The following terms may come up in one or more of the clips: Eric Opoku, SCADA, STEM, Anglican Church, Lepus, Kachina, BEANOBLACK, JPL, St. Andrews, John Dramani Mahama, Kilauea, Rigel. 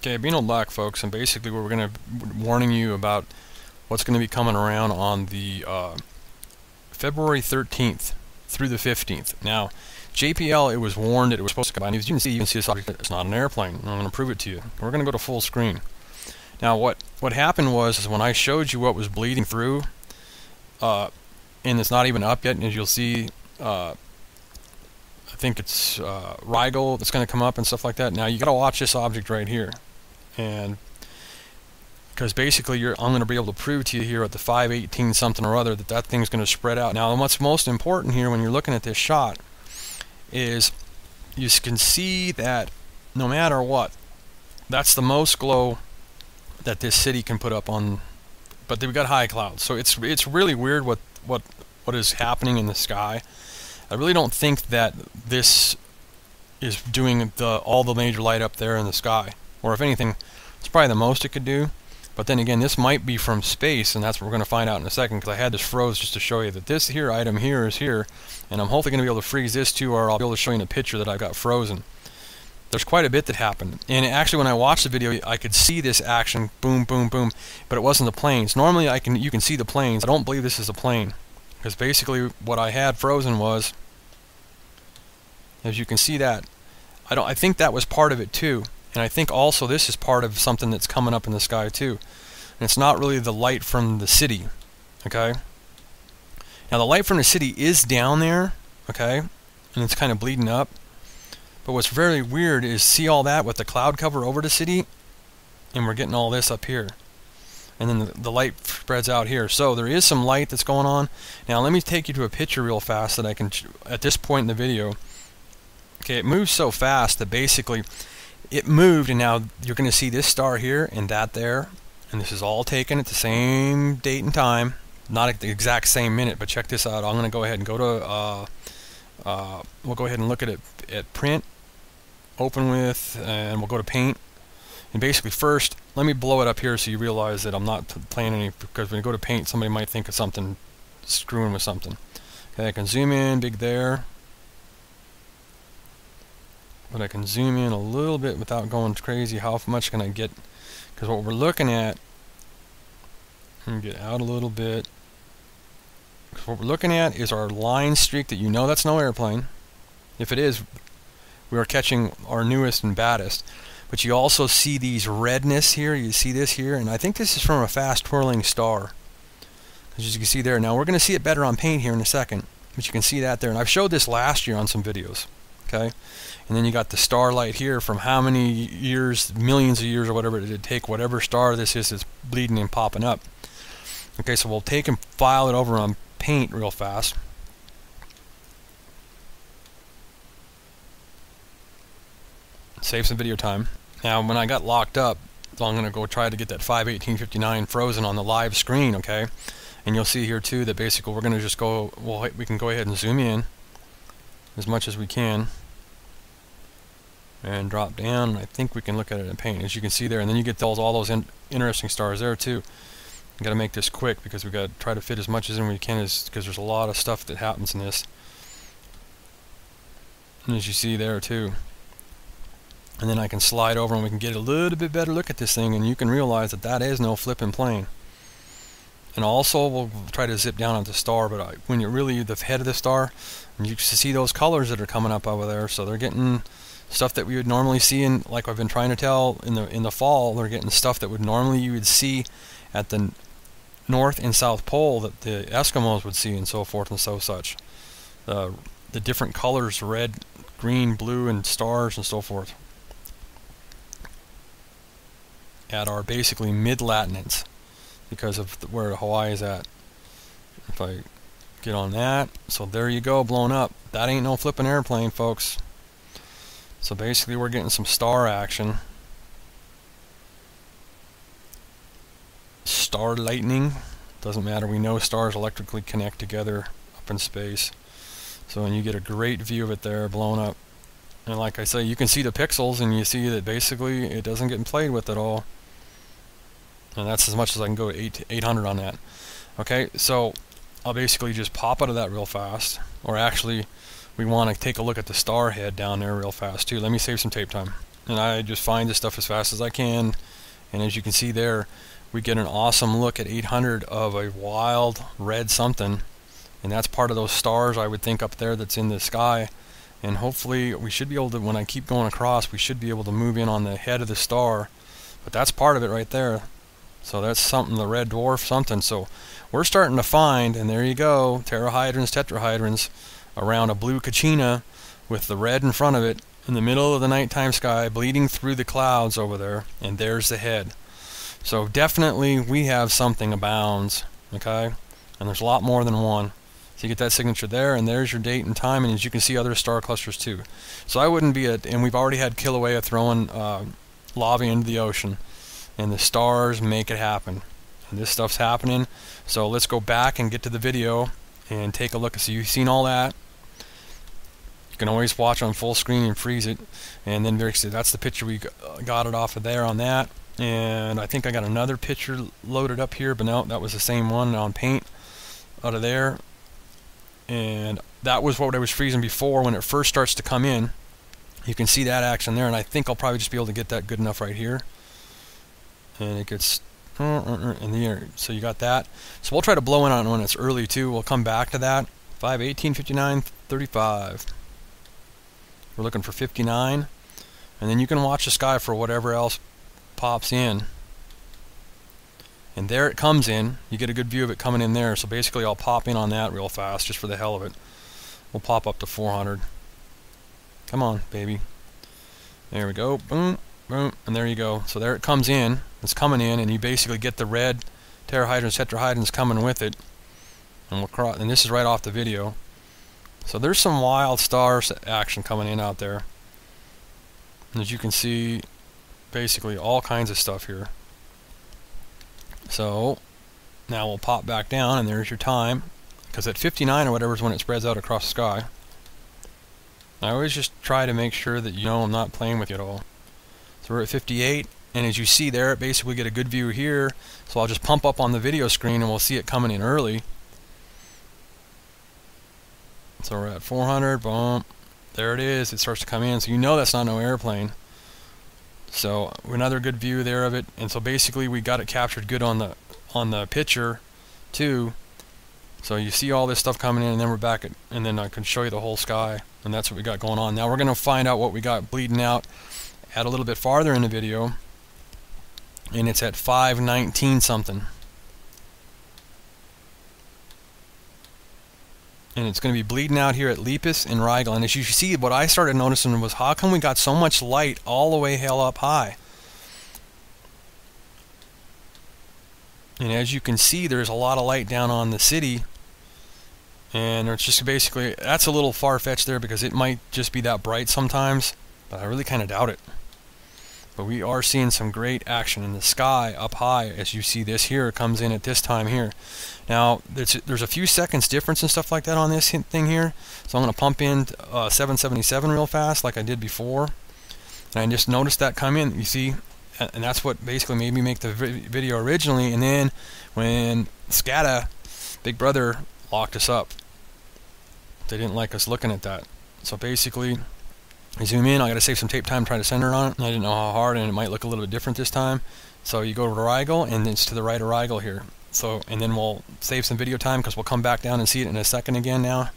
Okay, Beano Black, folks, and basically we're going to warning you about what's going to be coming around on the February 13th through the 15th. Now, JPL, it was warned that it was supposed to come out. As you can see, this object, it's not an airplane. I'm going to prove it to you. We're going to go to full screen. Now, what happened was is when I showed you what was bleeding through, and it's not even up yet, and as you'll see, I think it's Rigel that's going to come up and stuff like that. Now, you got to watch this object right here. And because basically I'm going to be able to prove to you here at the 518 something or other that thing's going to spread out. Now, and what's most important here when you're looking at this shot is you can see that no matter what, that's the most glow that this city can put up on, but they've got high clouds. So it's really weird what is happening in the sky. I really don't think that this is doing all the major light up there in the sky, or if anything, it's probably the most it could do. But then again, this might be from space, and that's what we're going to find out in a second, because I had this froze just to show you that this here item here is here, and I'm hopefully going to be able to freeze this too, or I'll be able to show you in a picture that I've got frozen. There's quite a bit that happened, and actually when I watched the video, I could see this action, boom, boom, boom, but it wasn't the planes. Normally you can see the planes. I don't believe this is a plane, because basically what I had frozen was, as you can see that, I think that was part of it too. And I think also this is part of something that's coming up in the sky too. And it's not really the light from the city, okay? Now the light from the city is down there, okay? And it's kind of bleeding up. But what's very weird is see all that with the cloud cover over the city, and we're getting all this up here. And then the light spreads out here. So there is some light that's going on. Now let me take you to a picture real fast that I can, at this point in the video, okay, it moves so fast that basically it moved, and now you're going to see this star here and that there, and this is all taken at the same date and time, not at the exact same minute, but check this out. I'm going to go ahead and go to, we'll go ahead and look at it at print, open with, and we'll go to paint. And basically first, let me blow it up here so you realize that I'm not playing any, because when you go to paint, somebody might think of something screwing with something. Okay, I can zoom in big there. But I can zoom in a little bit without going crazy. How much can I get? Because what we're looking at, let me get out a little bit. Because what we're looking at is our line streak that you know that's no airplane. If it is, we are catching our newest and baddest. But you also see these redness here. You see this here, and I think this is from a fast twirling star. As you can see there. Now we're going to see it better on paint here in a second. But you can see that there. And I've showed this last year on some videos. Okay, and then you got the starlight here from how many years, millions of years or whatever it did take, whatever star this is that's bleeding and popping up. Okay, so we'll take and file it over on paint real fast. Save some video time. Now when I got locked up, so I'm going to go try to get that 518.59 frozen on the live screen, okay? And you'll see here too that basically we're going to just go, well, we can go ahead and zoom in as much as we can and drop down. I think we can look at it in paint, as you can see there, and then you get those all those interesting stars there too. You got to make this quick because we got to try to fit as much as in we can, because there's a lot of stuff that happens in this. And as you see there too, and then I can slide over and we can get a little bit better look at this thing, and you can realize that that is no flipping plane. And also, we'll try to zip down at the star, but when you're really the head of the star, and you see those colors that are coming up over there, so they're getting stuff that we would normally see in, like I've been trying to tell, in the fall, they're getting stuff that would normally you would see at the North and South Pole that the Eskimos would see and so forth and so such. The different colors, red, green, blue, and stars and so forth, at our basically mid-Latinate, because of where Hawaii is at. If I get on that, so there you go, blown up. That ain't no flipping airplane, folks. So basically we're getting some star action. Star lightning, doesn't matter, we know stars electrically connect together up in space. So and you get a great view of it there, blown up. And like I say, you can see the pixels, and you see that basically it doesn't get played with at all. And that's as much as I can go to 800 on that. Okay, so I'll basically just pop out of that real fast. Or actually, we want to take a look at the star head down there real fast too. Let me save some tape time. and I just find this stuff as fast as I can. And as you can see there, we get an awesome look at 800 of a wild red something, and that's part of those stars, I would think, up there that's in the sky. And hopefully we should be able to, when I keep going across, we should be able to move in on the head of the star, but that's part of it right there. So that's something, the red dwarf something. So we're starting to find, and there you go, terahydrons, tetrahydrons around a blue Kachina with the red in front of it in the middle of the nighttime sky, bleeding through the clouds over there, and there's the head. So definitely we have something abounds, okay? And there's a lot more than one. So you get that signature there, and there's your date and time, and as you can see, other star clusters too. So I wouldn't be at, and we've already had Kilauea throwing lava into the ocean, and the stars make it happen. And this stuff's happening. So let's go back and get to the video and take a look. So you've seen all that. You can always watch on full screen and freeze it. And then that's the picture we got it off of there on that. And I think I got another picture loaded up here, but no, that was the same one on Paint out of there. And that was what I was freezing before when it first starts to come in. You can see that action there, and I think I'll probably just be able to get that good enough right here. And it gets in the air. So you got that. So we'll try to blow in on it when it's early too. We'll come back to that. 5, 18, 59, 35. We're looking for 59. And then you can watch the sky for whatever else pops in. And there it comes in. You get a good view of it coming in there. So basically I'll pop in on that real fast just for the hell of it. We'll pop up to 400. Come on, baby. There we go. Boom, boom, and there you go. So there it comes in. It's coming in, and you basically get the red terahydrons, tetrahydrons coming with it. And we'll cross, and this is right off the video. So there's some wild stars action coming in out there. And as you can see, basically all kinds of stuff here. So now we'll pop back down, and there's your time, because at 59 or whatever is when it spreads out across the sky. I always just try to make sure that you know I'm not playing with you at all. So we're at 58. And as you see there, basically get a good view here. So I'll just pump up on the video screen, and we'll see it coming in early. So we're at 400, boom. There it is. It starts to come in. So you know that's not no airplane. So another good view there of it. And so basically we got it captured good on the picture too. So you see all this stuff coming in, and then we're back at, and then I can show you the whole sky, and that's what we got going on. Now we're going to find out what we got bleeding out at a little bit farther in the video. And it's at 519 something. And it's going to be bleeding out here at Lepus and Rigel. And as you see, what I started noticing was how come we got so much light all the way hell up high? And as you can see, there's a lot of light down on the city. And it's just basically, that's a little far-fetched there because it might just be that bright sometimes. But I really kind of doubt it. But we are seeing some great action in the sky up high. As you see this here, it comes in at this time here. Now, there's a few seconds difference and stuff like that on this thing here. So I'm going to pump in 777 real fast like I did before. And I just noticed that come in, you see. And that's what basically made me make the video originally. And then when SCADA, Big Brother, locked us up, they didn't like us looking at that. So basically, I zoom in, I gotta save some tape time trying to center on it. I didn't know how hard, and it might look a little bit different this time. So you go to Rigel, and it's to the right of Rigel here. So, and then we'll save some video time because we'll come back down and see it in a second again now.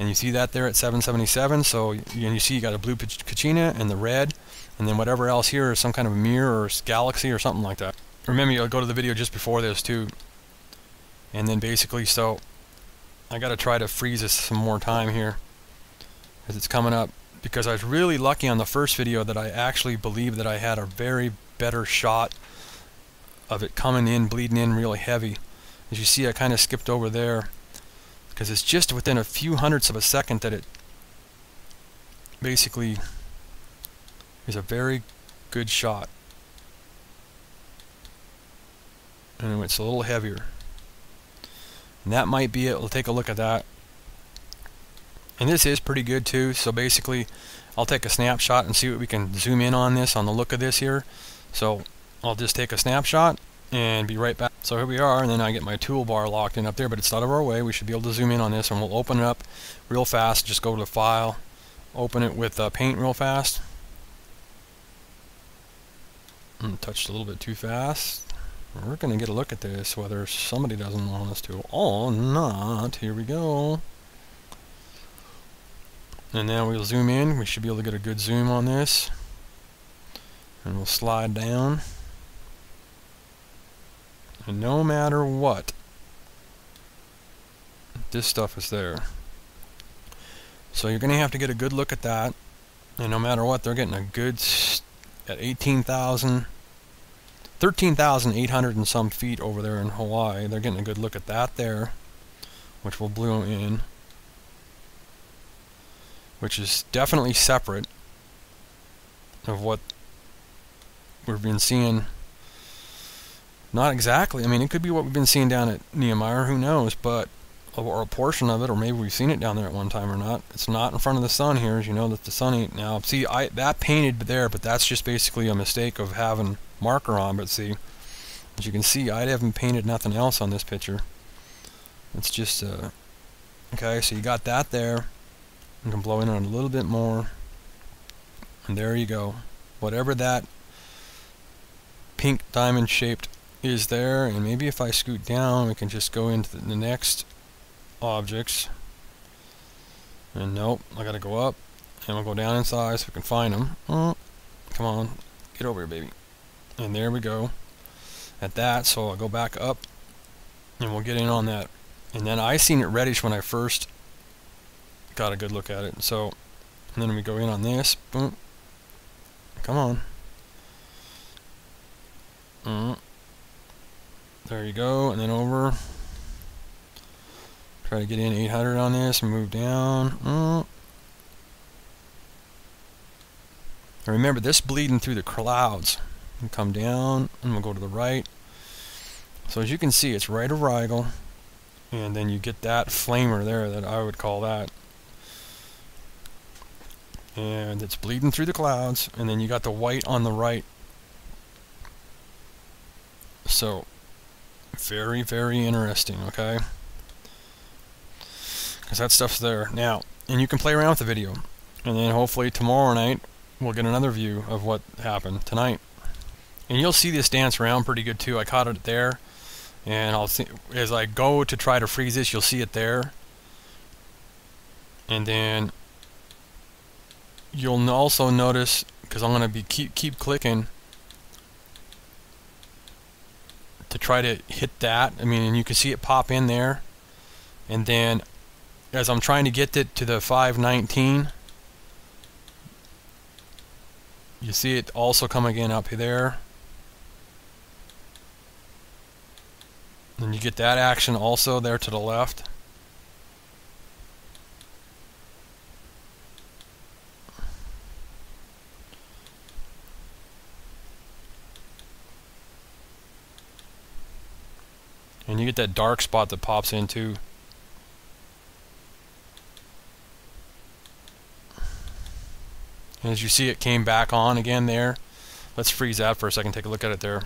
And you see that there at 777. So you see you got a blue Kachina and the red, and then whatever else here is some kind of a mirror or galaxy or something like that. Remember, you'll go to the video just before this too. And then basically, so I gotta try to freeze this some more time here as it's coming up. Because I was really lucky on the first video that I actually believe that I had a very better shot of it coming in, bleeding in really heavy. As you see, I kind of skipped over there because it's just within a few hundredths of a second that it basically is a very good shot. And it's a little heavier. And that might be it. We'll take a look at that. And this is pretty good too. So basically I'll take a snapshot and see what we can zoom in on this, on the look of this here. So I'll just take a snapshot and be right back. So here we are, and then I get my toolbar locked in up there, but it's out of our way. We should be able to zoom in on this, and we'll open it up real fast. Just go to the file, open it with Paint real fast. touched a little bit too fast. We're going to get a look at this, whether somebody doesn't want us to or not. Here we go. And now we'll zoom in. We should be able to get a good zoom on this. And we'll slide down. And no matter what, this stuff is there. So you're going to have to get a good look at that. And no matter what, they're getting a good at 13,800 and some feet over there in Hawaii. They're getting a good look at that there, which we'll bloom in, which is definitely separate of what we've been seeing. Not exactly. I mean, it could be what we've been seeing down at Nehemiah, who knows, but or a portion of it, or maybe we've seen it down there at one time or not. It's not in front of the sun here, as you know that the sun ain't now. See, that painted there, but that's just basically a mistake of having marker on, but see, as you can see, I haven't painted nothing else on this picture. It's just, okay, so you got that there. You can blow in on it a little bit more. And there you go. Whatever that pink diamond-shaped is there, and maybe if I scoot down, we can just go into the next objects. And nope, I gotta go up, and we'll go down in size so we can find them. Oh, come on, get over here, baby. And there we go at that. So I'll go back up and we'll get in on that. And then I seen it reddish when I first got a good look at it. So, and then we go in on this. Boom, come on. There you go. And then over, try to get in 800 on this and move down. And remember, this bleeding through the clouds. And come down, and we'll go to the right. So as you can see, it's right of Rigel, and then you get that flamer there, that I would call that. And it's bleeding through the clouds, and then you got the white on the right. So, very, very interesting, okay? Because that stuff's there. Now, and you can play around with the video, and then hopefully tomorrow night, we'll get another view of what happened tonight. And you'll see this dance around pretty good too. I caught it there, and I'll see as I go to try to freeze this. You'll see it there, and then you'll also notice, because I'm gonna be keep clicking to try to hit that. I mean, and you can see it pop in there, and then as I'm trying to get it to the 519, you see it also come again up there. And you get that action also there to the left. And you get that dark spot that pops in too. And as you see, it came back on again there. Let's freeze that for a second, take a look at it there.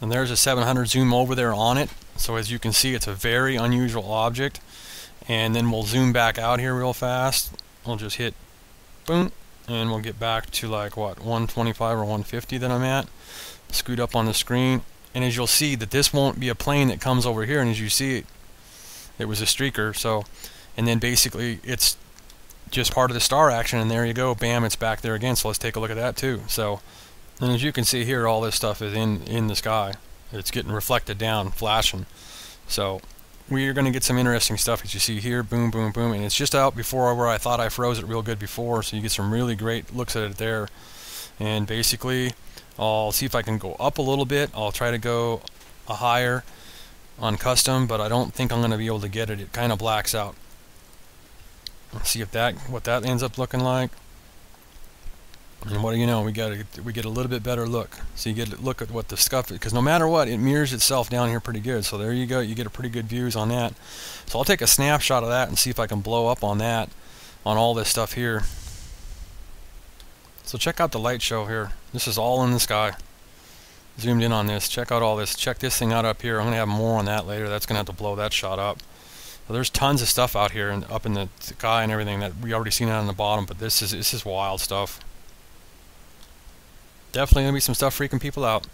And there's a 700 zoom over there on it. So as you can see, it's a very unusual object. And then we'll zoom back out here real fast. We'll just hit boom, and we'll get back to like what, 125 or 150 that I'm at. Scoot up on the screen, and as you'll see that this won't be a plane that comes over here. And as you see, it was a streaker. So, and then basically it's just part of the star action, and there you go, bam, it's back there again. So let's take a look at that too. So, and as you can see here, all this stuff is in the sky. It's getting reflected down, flashing. So we're going to get some interesting stuff as you see here, boom, boom, boom. And it's just out before where I thought I froze it real good before, so you get some really great looks at it there. And basically, I'll see if I can go up a little bit. I'll try to go a higher on custom, but I don't think I'm going to be able to get it. It kind of blacks out. Let's see if what that ends up looking like. And what do you know, we get a little bit better look. So you get a look at what the scuff is, because no matter what, it mirrors itself down here pretty good. So there you go, you get a pretty good views on that. So I'll take a snapshot of that and see if I can blow up on that, on all this stuff here. So check out the light show here. This is all in the sky. Zoomed in on this, check out all this, check this thing out up here. I'm going to have more on that later. That's going to have to blow that shot up. So there's tons of stuff out here and up in the sky and everything that we already seen out on the bottom, but this is wild stuff. Definitely going to be some stuff freaking people out.